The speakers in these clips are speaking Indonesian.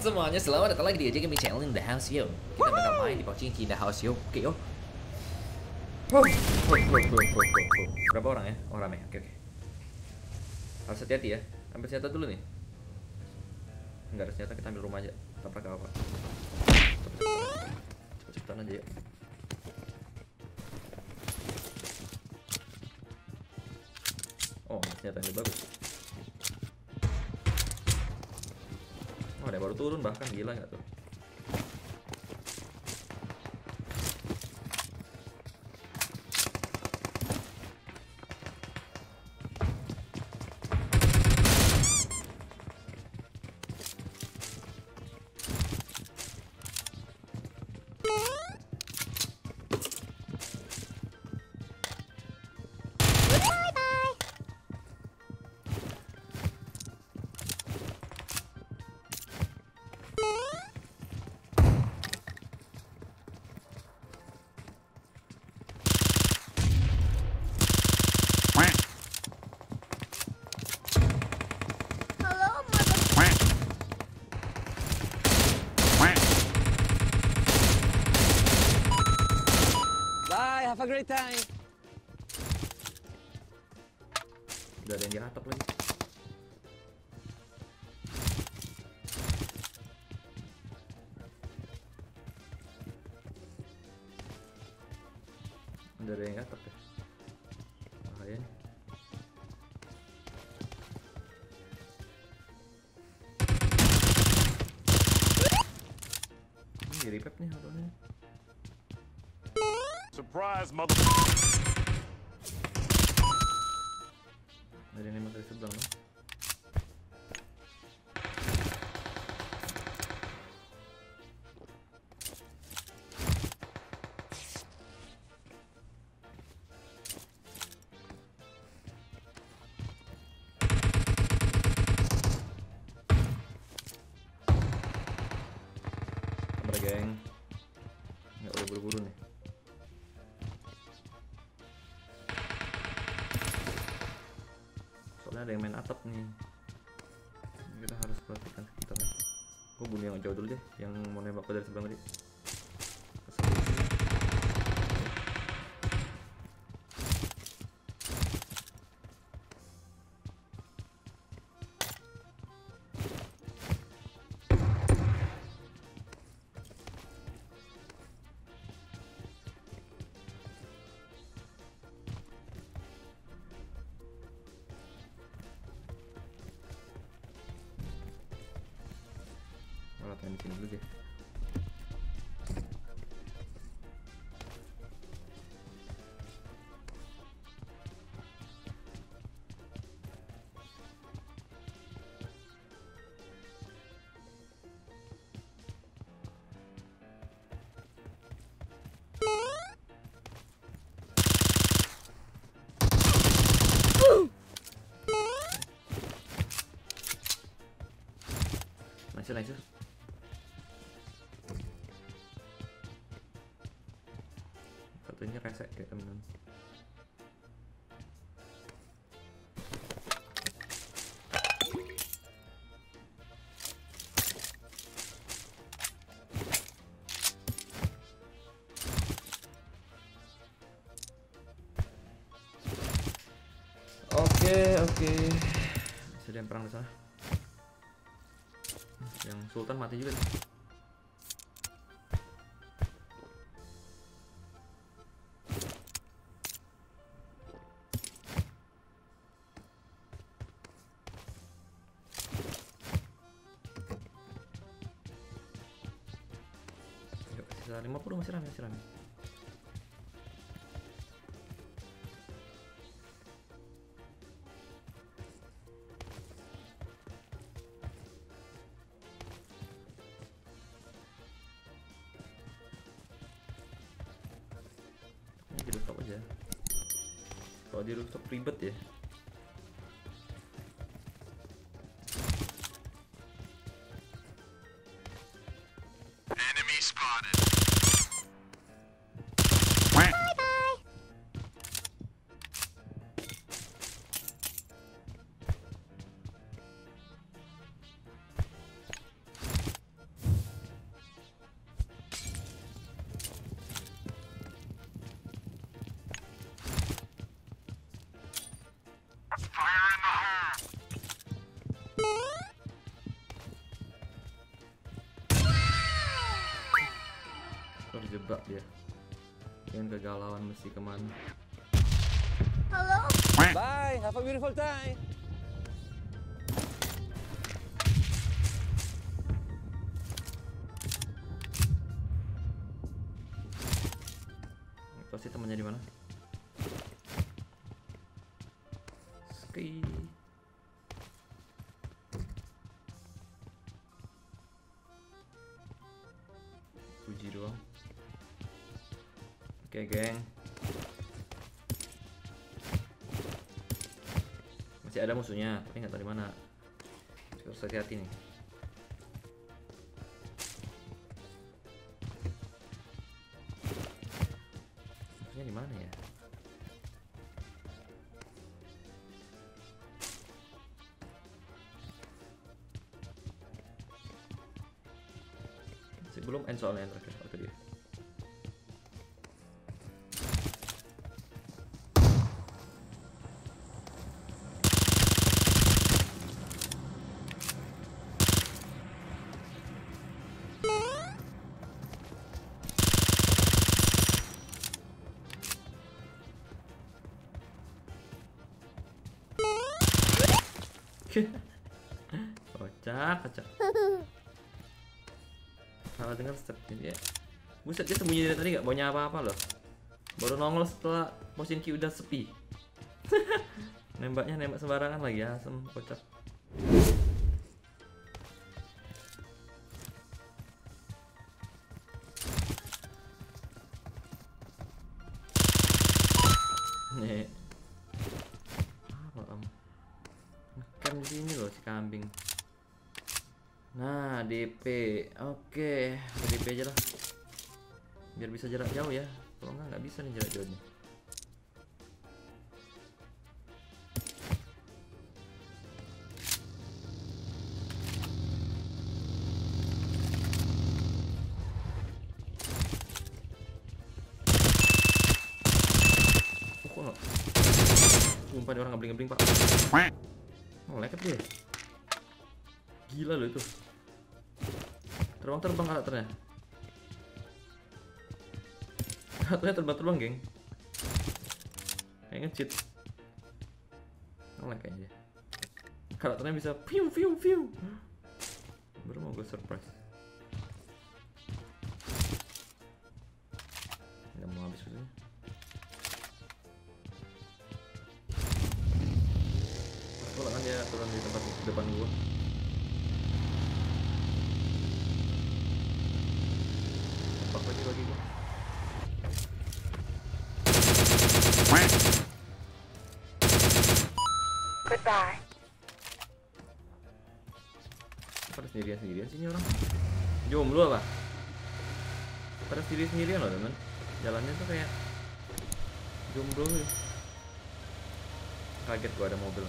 Shalom semuanya, selamat datang lagi di EJGaming channel The House Show. Kita bakal main di pouching The House Show. Oke, yo. Berapa orang ya? Oh, rame. Oke. Harus hati-hati ya. Ambil senjata dulu nih. Enggak, harus senjata kita ambil rumah aja. Tanpa apa-apa. Cepet-cepetan aja ya. Oh, senjata ini bagus. Oh, ada baru turun bahkan, gila nggak tuh? Have a great time. Udah ada yang di atap lagi. Udah ada yang di atap ya. Bahaya. Ini di repep nih harusnya. Surprise, mother. Ada yang dari sebelah mana? Kamera geng. Nggak boleh buru-buru nih. Ada yang main atap nih, kita harus perhatikan sekitarnya. Gue bunuh yang jauh dulu deh, yang mau nembak dari sebelah tadi. Di sini dulu deh. Nice. Ini resek ya teman-teman. Oke. Sudah yang perang di sana. Yang Sultan mati juga nih. Sekitar 50 masih rame. Ini di rooftop aja. Kalau di rooftop ribet ya. terjebak dia dengan kegalauan mesti kemana. Halo, bye, have a beautiful time. Pasti temannya di mana? Ski. Puji doang. Oke, geng. Masih ada musuhnya, tapi nggak tahu di mana. Harus hati-hati nih. Di mana ya? Sebelum end soalnya yang terakhir atau dia. Kocak. Salah dengar stepnya dia. Buset, dia sembunyi dari tadi nggak punya apa-apa loh. Baru nongol setelah posisi udah sepi. Nembaknya nembak sembarangan lagi, asem kocak. Nih. Apa? Kan di sini loh si kambing. Nah, DP. Oke, DP aja lah. Biar bisa jarak jauh ya. Kalau nggak bisa nih jarak jauhnya. Kok nggak? Sumpah nih orang ngebling-ngebling, Pak. Oh, leket dia. Gila loh itu. Terbang-terbang karakternya. Karakternya terbang-terbang, geng. Kayak nge-cheat. Ngelag kayaknya. Karakternya bisa piu piu piu. Baru mau gue surprise. Nggak mau habis dulu. Aku kan dia turun di tempat depan gue. Goodbye. Pada sendirian-sendirian sini orang. Jomblo apa? Pada sendirian-sendirian loh teman. Jalannya tuh kayak jomblo ya. Kaget gua ada mobil.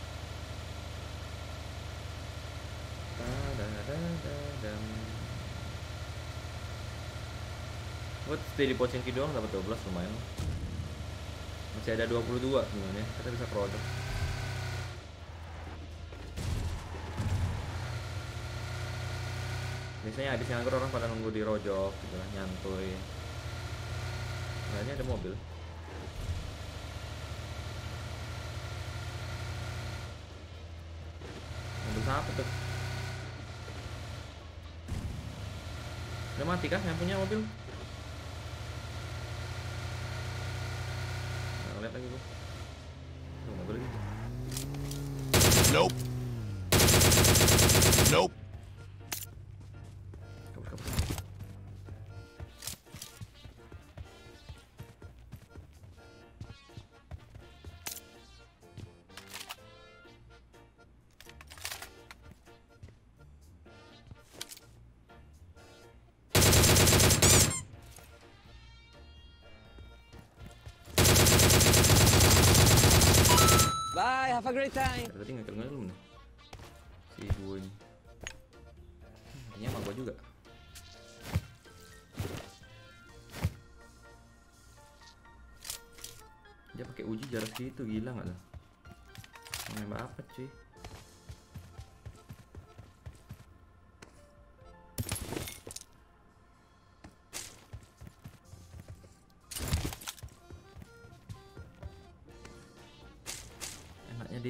Buat stay di Pochinki doang dapat 12 lumayan. Masih ada 22 sebenarnya, kita bisa produk. Biasanya habis nganggur orang pada nunggu di rojok gitu lah, nyantuy. Nah, ini ada mobil. Mobil siapa tuh? Udah mati kah yang punya mobil? Lihat lagi gua. Tuh, mobil lagi. Nope. Nope. Kabur. Have a great time. Berarti nggak kenal lu nih si gue ini. Ini sama gue juga. Dia pakai uji jarak segitu, gila nggak tuh? Nembak apa cuy?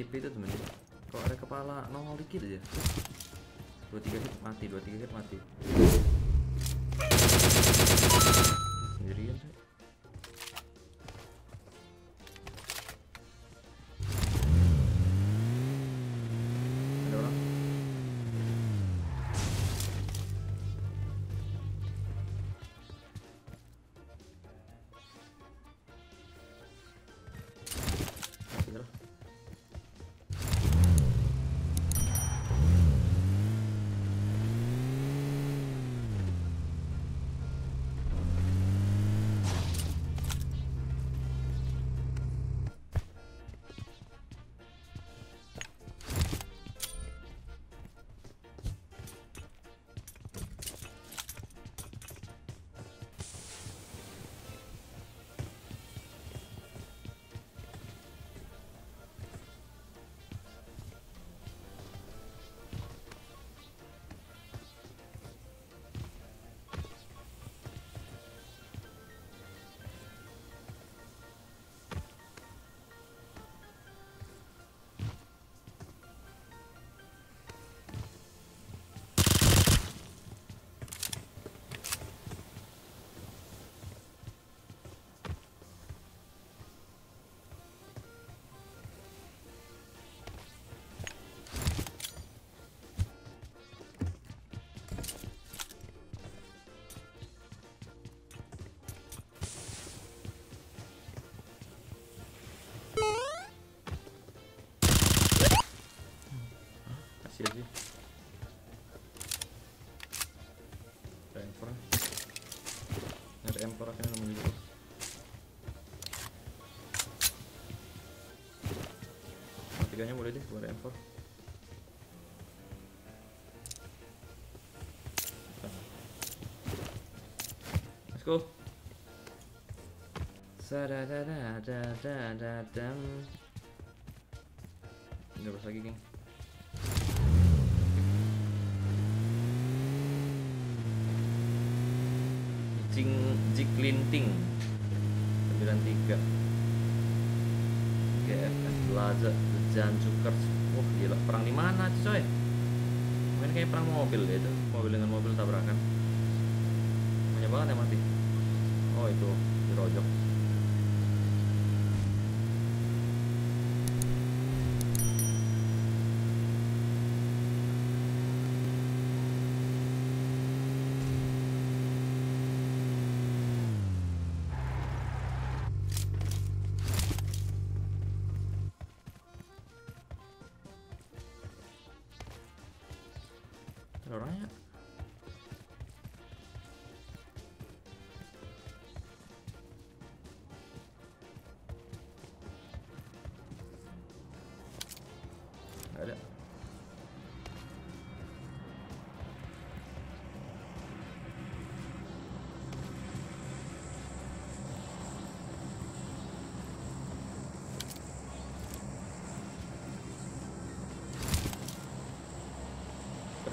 DP itu temennya. Kalau ada kepala nongol dikit aja. 2-3 hit mati, 2-3 hit mati. Sendirian sih. Ada orang. Emperor kan namanya gitu. Tiganya boleh deh, keluar Emperor. Let's go. Sadadadadadadam. Ini harus lagi, geng. Jiklinting 93 GFS Plaza Jan Cukers. Wah gila, perang di mana coy? Main kayak perang mobil gitu, mobil dengan mobil tabrakan. Banyak banget yang mati. Oh itu di rojok. Orangnya nggak ada.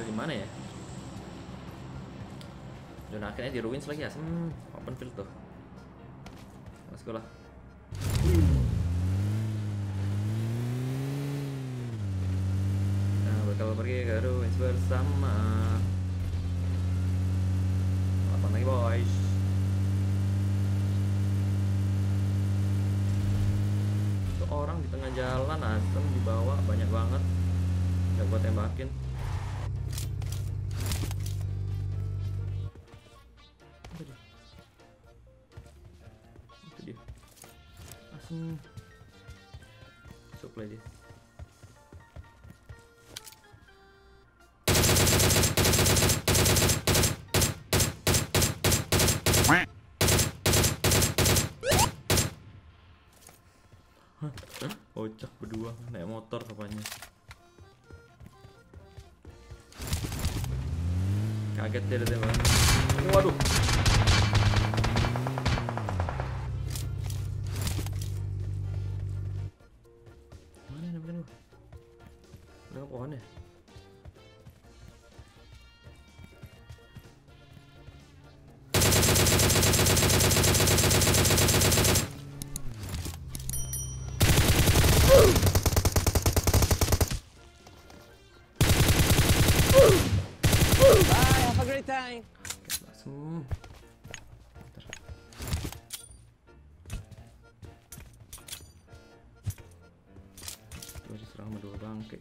Di mana ya? Dan akhirnya di ruins lagi ya. Open field tuh. Let's go lah. Nah, bakal pergi ke ruins bersama. 8 lagi boys. Itu orang di tengah jalan asem, di bawah banyak banget. Gak gua tembakin. Supply dia. Ocak berdua naik motor apanya. Kaget dia teman. Waduh. Sultan. Langsung. Tuh diserang sama dua bangke.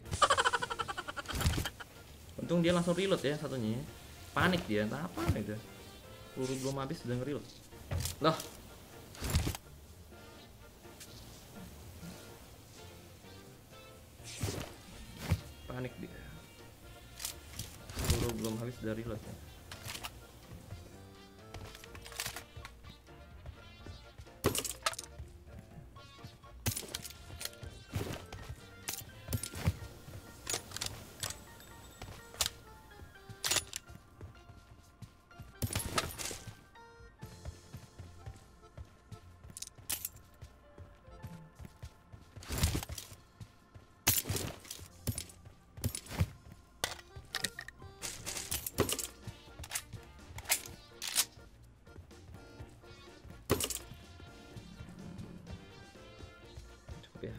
Untung dia langsung reload ya satunya. Panik dia, entah apa aja. Peluru belum habis udah nge-reload. Loh. Panik dia. Peluru belum habis udah reload ya.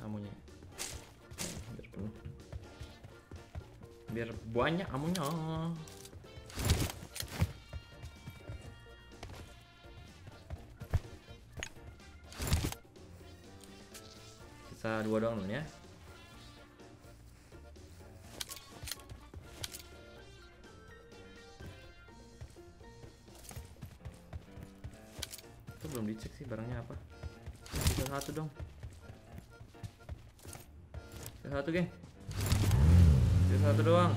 Amunya biar penuh, biar banyak amunya. Sisa dua doang ya. Itu belum dicek sih barangnya apa. Sisa satu dong. Satu geng, satu doang.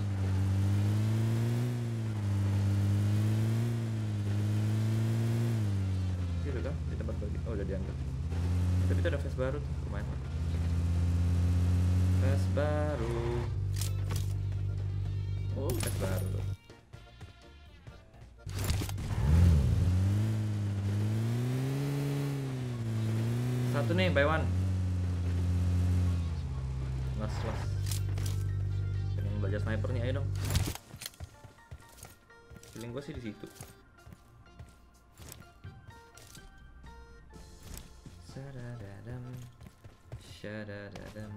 Gitu kan, di tempat bagi. Oh udah diangkat. Tapi itu ada face baru tuh, lumayan. Face baru. Oh face baru. Satu nih, buy one. Las. Pengen belajar sniper nih, ayo dong. Feeling gue sih di situ. Sadadadam. Sadadadam.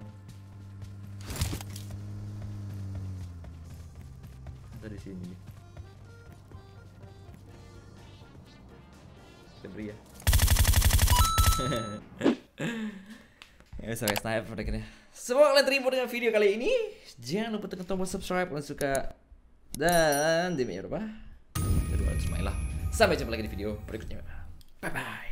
Ada di sini. Sebria. Ya sorry, sniper deh kayaknya. Semoga kalian terhibur dengan video kali ini. Jangan lupa tekan tombol subscribe kalau suka. Dan di meja apa? Sampai jumpa lagi di video berikutnya. Bye bye.